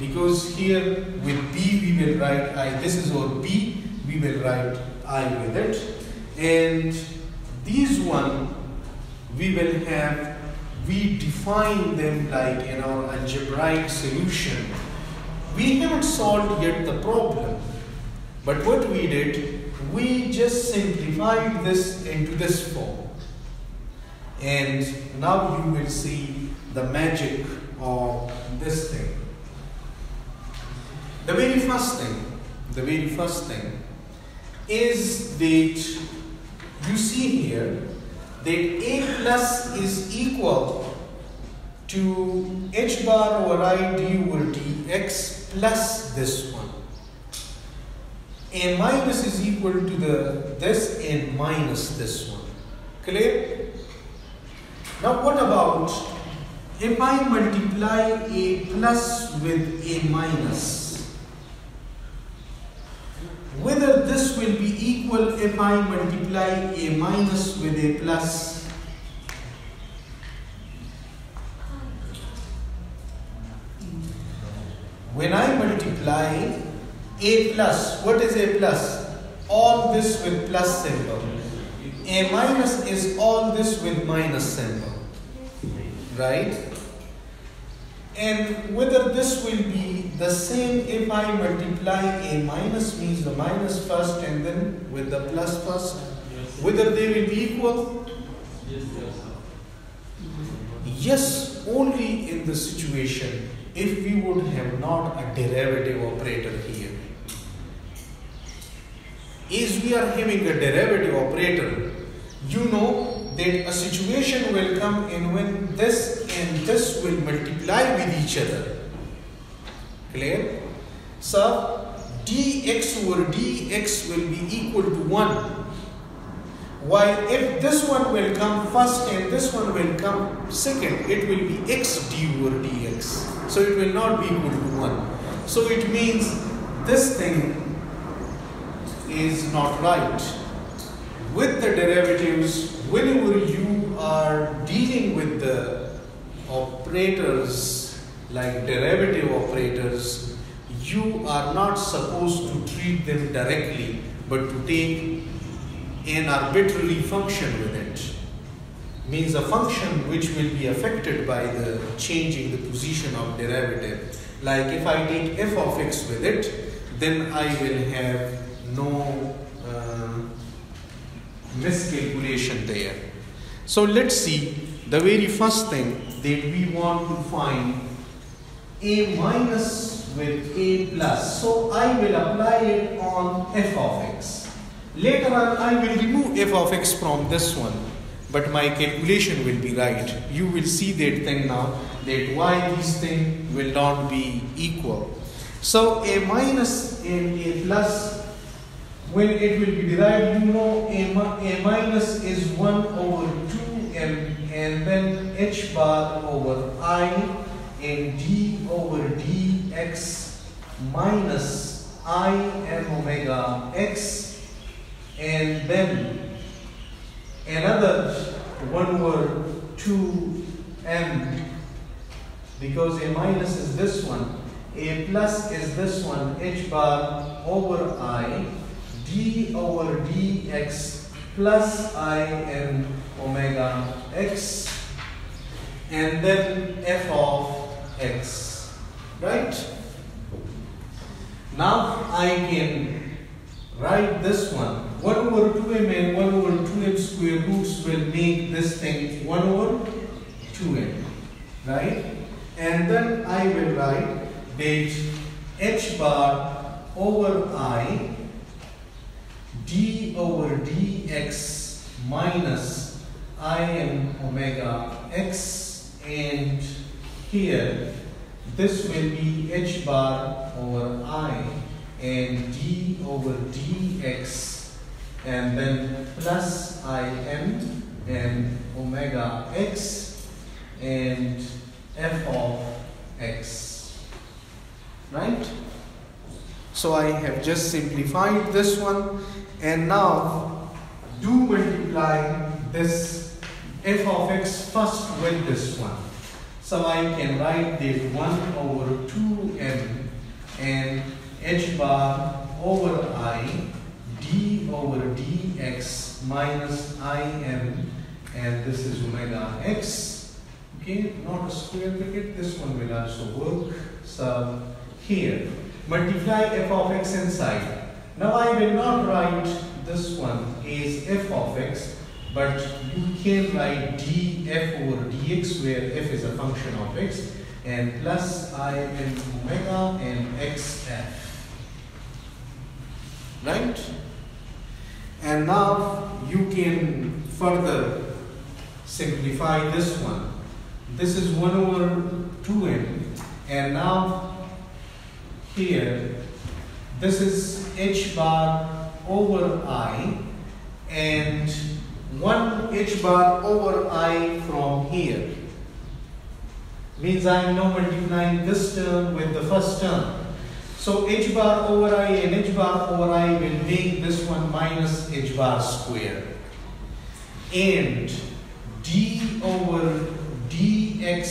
because here with B we will write I, this is our B, we will write I with it, and these one we will have, we define them like in our algebraic solution. We haven't solved yet the problem, but what we did, we just simplified this into this form. And now you will see the magic of this thing. The very first thing is that you see here that A plus is equal to H bar over I du over dx plus this one. A minus is equal to this and minus this one. Clear? Now what about if I multiply a plus with a minus? Whether this will be equal if I multiply a minus with a plus? When I multiply a plus, what is a plus? All this with plus symbol. A minus is all this with minus symbol. Right? And whether this will be the same if I multiply a minus, means the minus first and then with the plus first, whether they will be equal? Yes, only in the situation if we would have not a derivative operator here. As we are having a derivative operator, you know that a situation will come in when this and this will multiply with each other. Clear? So dx over dx will be equal to 1. While if this one will come first and this one will come second, it will be x du over dx. So it will not be equal to 1. So it means this thing is not right. With the derivatives, whenever you are dealing with the operators like derivative operators, you are not supposed to treat them directly, but to take an arbitrary function with it. Means a function which will be affected by the changing the position of derivative. Like if I take f of x with it, then I will have no miscalculation there. So let's see the very first thing that we want to find, a minus with a plus. So I will apply it on f of x. Later on I will remove f of x from this one, but my calculation will be right. You will see that thing now, that why these things will not be equal. So a minus and a plus, when it will be derived, you know, a minus is 1 over 2 and then h bar over I and d over dx minus I m omega x, and then another 1 over 2 m, because a minus is this one, a plus is this one, h bar over I d over dx plus I m omega x, and then f of x. Right? Now I can write this one. 1 over 2m and 1 over 2m square roots will make this thing 1 over 2m. Right? And then I will write that h bar over I d over dx minus I m omega x, and here this will be h bar over I and d over dx and then plus I m and omega x and f of x. Right? So I have just simplified this one, and now do multiply this f of x first with this one. So I can write that 1 over 2m bar over I d over dx minus im, and this is omega x. Okay, not a square bracket, this one will also work. So here, multiply f of x inside. Now I will not write this one as f of x, but you can write df over dx where f is a function of x, and plus I m omega and xf, right? And now you can further simplify this one. This is 1 over 2m, and now here this is h bar over I, and 1 h bar over I from here means I am now multiplying this term with the first term. So h bar over I and h bar over I will make this one minus h bar square, and d over dx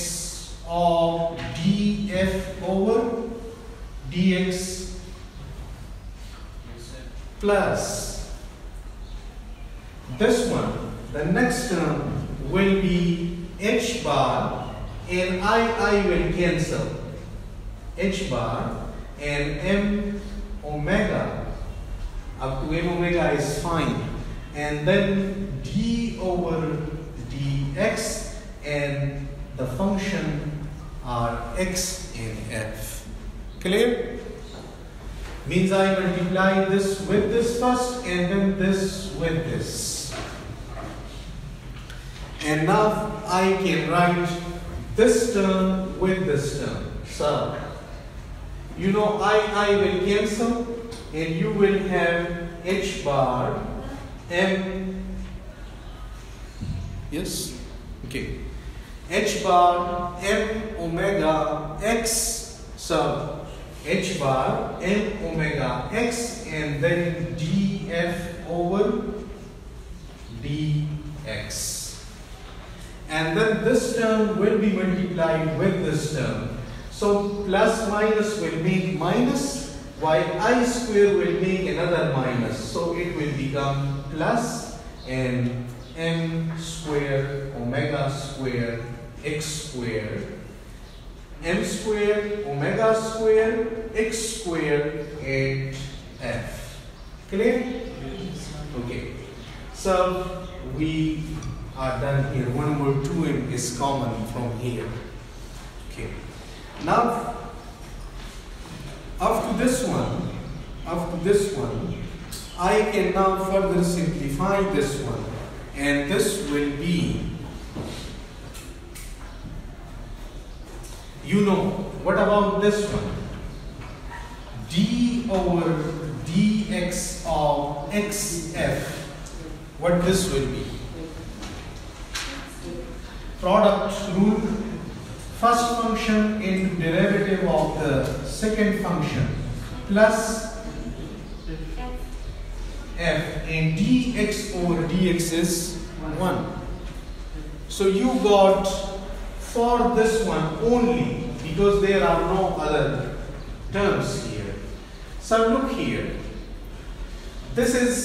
of df over dx plus this one, the next term will be h bar, and I will cancel, h bar and m omega up to m omega is fine, and then d over dx, and the function are x and f. Clear? Means I multiply this with this first and then this with this, and now I can write this term with this term. So you know I will cancel, and you will have h bar m, yes, okay, h bar m omega x, so h bar m omega x, and then df over dx, and then this term will be multiplied with this term. So plus minus will make minus, while I square will make another minus. So it will become plus and m square omega square x square, m square omega square x square and f. Clear? Okay. So we are done here. 1 over 2m is common from here. Okay. Now, after this one, I can now further simplify this one, and this will be, you know, what about this one? d over dx of xf, what this will be? Product rule. First function into derivative of the second function plus f, and dx over dx is 1. So you got for this one only, because there are no other terms here. So look here, this is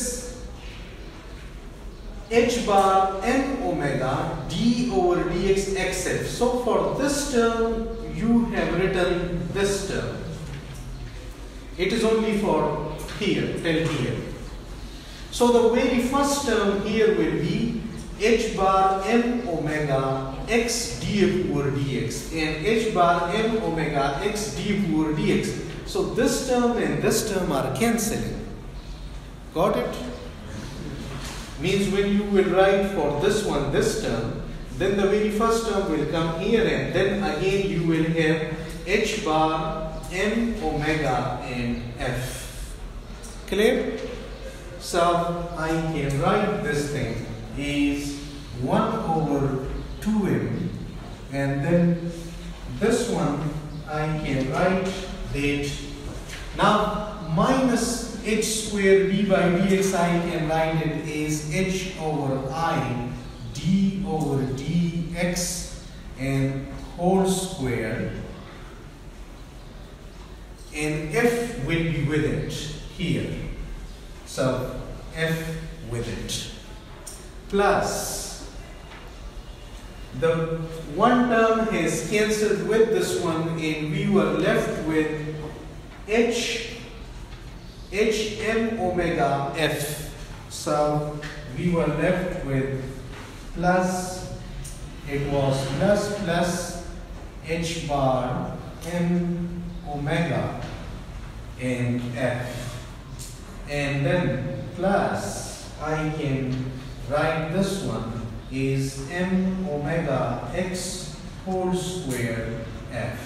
h bar m omega d over dx xf. So for this term you have written this term. It is only for here, till here. So the very first term here will be h bar m omega x df over dx, and h bar m omega x df over dx. So this term and this term are cancelling. Got it? Means when you will write for this one this term, then the very first term will come here, and then again you will have h bar m omega and f. Clear? So I can write this thing is 1 over 2m, and then this one I can write that now minus h square b by dx, I can write it as h over I d over dx and whole square, and F will be with it here. So F with it plus the one term has cancelled with this one, and we were left with H M omega F. So we were left with plus, it was plus H bar M omega and F. And then plus, I can write this one is M omega X whole square F.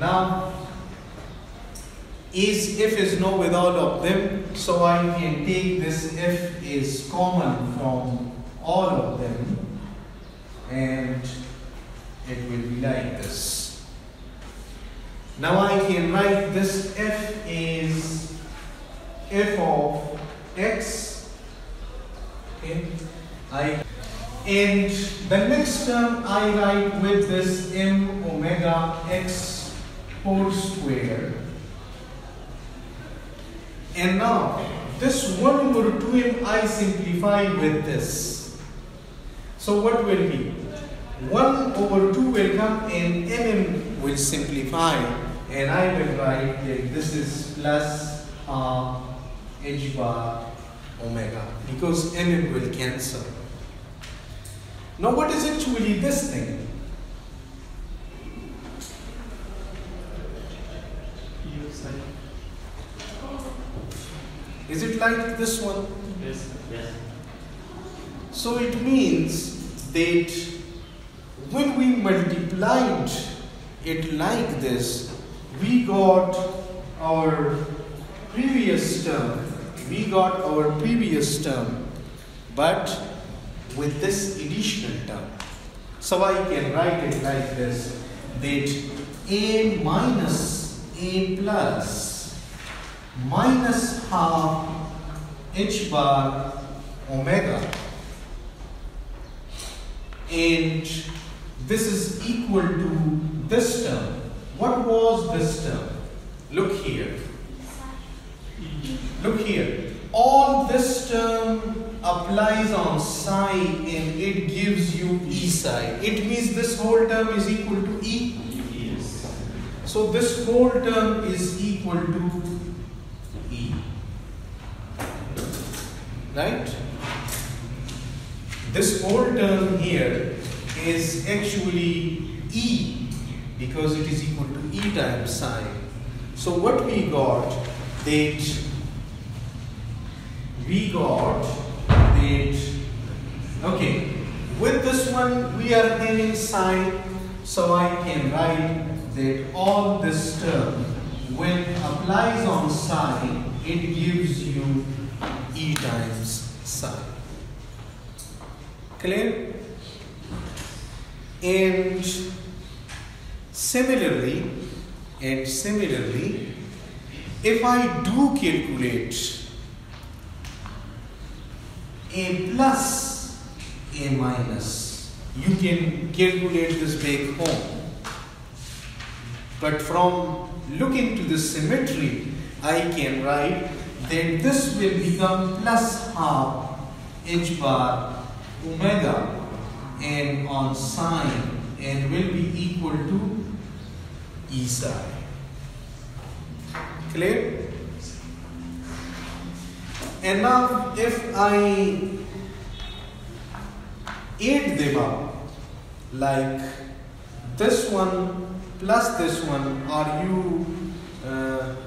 Now, F is no with all of them, so I can take this F is common from all of them, and it will be like this. Now I can write this F is F of X, okay. And the next term I write with this M omega X whole square. And now, this 1 over 2m I simplify with this. So what will be? 1 over 2 will come and m will simplify. And I will write that this is plus h bar omega, because m will cancel. Now what is actually this thing? Is it like this one? Yes. Yes. So it means that when we multiplied it like this, we got our previous term. But with this additional term. So I can write it like this, that a minus a plus minus half h bar omega, and this is equal to this term. What was this term? Look here. All this term applies on psi, and it gives you E psi. It means this whole term is equal to E. Yes. So this whole term is equal to right? This whole term here is actually E, because it is equal to E times psi. So what we got, that okay, with this one we are having psi, so I can write that all this term, when applies on psi, it gives you E times psi. Clear? And similarly, if I do calculate a plus a minus, you can calculate this back home. But from looking to the symmetry, I can write then this will become plus half h bar omega and on sine, and will be equal to E psi. Clear? And now if I add them up, like this one plus this one, or you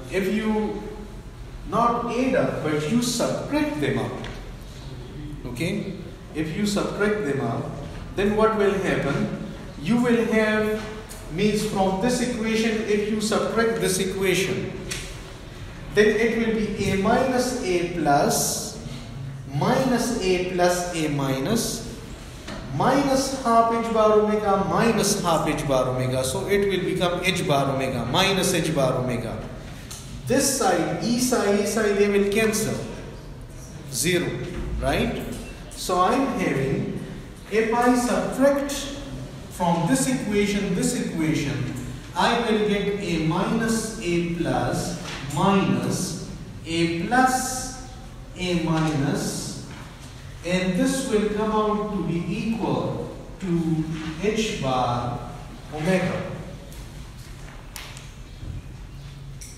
if you not add up, but you subtract them out. Okay? If you subtract them out, then what will happen? You will have, means from this equation, if you subtract this equation, then it will be a plus a minus, minus half h bar omega, minus half h bar omega. So it will become h bar omega, minus h bar omega. This side, E psi, they will cancel. 0, right? So I'm having, if I subtract from this equation, I will get a minus a plus minus a plus a minus, and this will come out to be equal to h bar omega.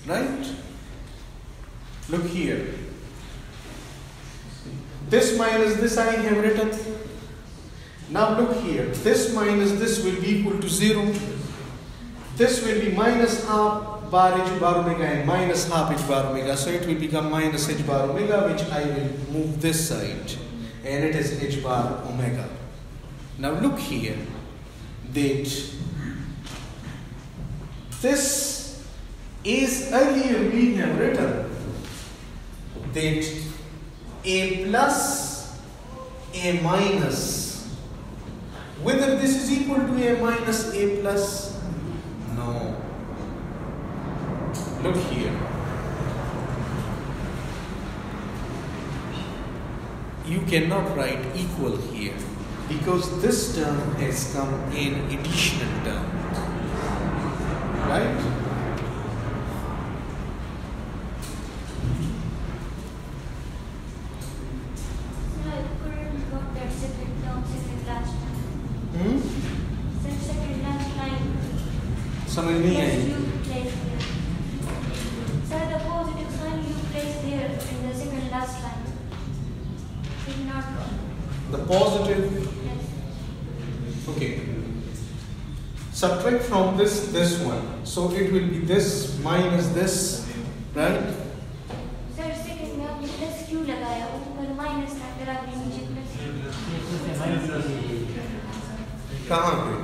Right? Look here. This minus this I have written. Now look here. This minus this will be equal to 0. This will be minus half bar h bar omega and minus half h bar omega. So it will become minus h bar omega, which I will move this side. And it is h bar omega. Now look here. That this is earlier we have written that a plus a minus, whether this is equal to a minus a plus, no. Look here, you cannot write equal here because this term has come in additional term, right? Subtract from this one, so it will be this minus this, right? Sir, second में आपने plus क्यों लगाया? ऊपर minus था, फिर आपने नीचे plus। कहाँ पे?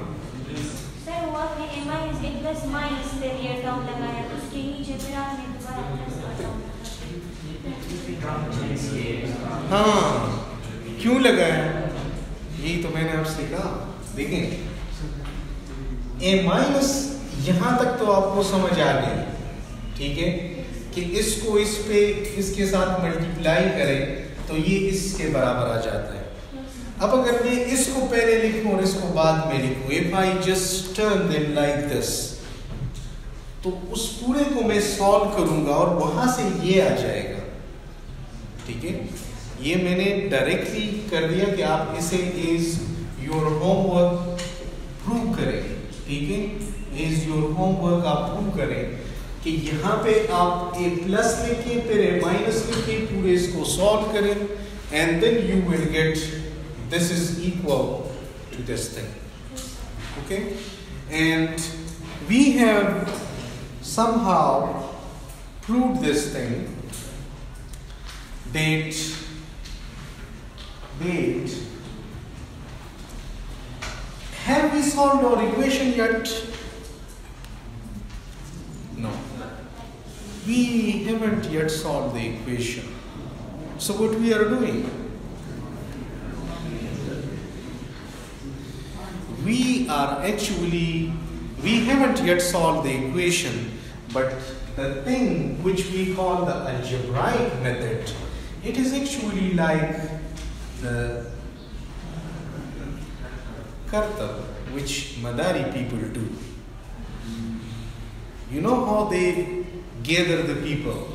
Sir, वो आपने a minus a plus minus से ये term लगाया, उसके नीचे फिर आपने दोबारा plus लगाया। हाँ, क्यों लगाया? यही तो मैंने आपसे कहा, देखें। ए माइनस यहाँ तक तो आपको समझ आ गया, ठीक है, कि इसको इस पे इसके साथ मल्टीप्लाई करें तो ये इसके बराबर आ जाता है। अब अगर मैं इसको पहले लिखूँ और इसको बाद में लिखूँ, if I just turn them like this, तो उस पूरे को मैं सॉल्व करूँगा और वहाँ से ये आ जाएगा, ठीक है। ये मैंने डायरेक्टली कर दिया कि आप इसे इज योर होमवर्क प्रूव करें, ठीक है, इज योर होमवर्क। आप प्रूव करें कि यहाँ पे आप ए प्लस लिखे फिर ए माइनस लिखे, पूरे इसको सॉल्व करें, and then you will get this is equal to this thing, okay. And we have somehow proved this thing that have we solved our equation yet? No. We haven't yet solved the equation. So what we are doing? We haven't yet solved the equation, but the thing which we call the algebraic method, it is actually like the Kartab, which Madari people do. You know how they gather the people.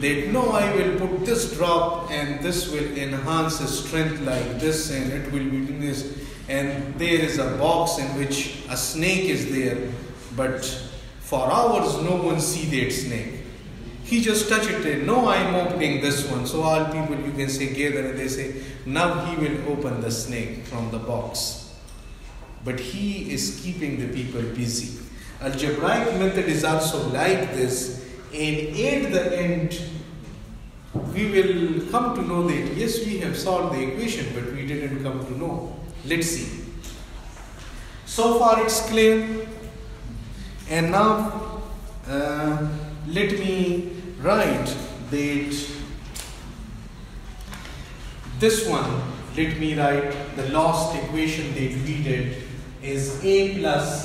They know I will put this drop and this will enhance the strength like this and it will be this, and there is a box in which a snake is there, but for hours no one see that snake. He just touch it and no, I'm opening this one. So all people, you can say, gather and they say, now he will open the snake from the box. But he is keeping the people busy. Algebraic method is also like this. And at the end, we will come to know that, yes, we have solved the equation, but we didn't come to know. Let's see. So far it's clear. And now, let me write that this one, let me write the last equation that we did is a plus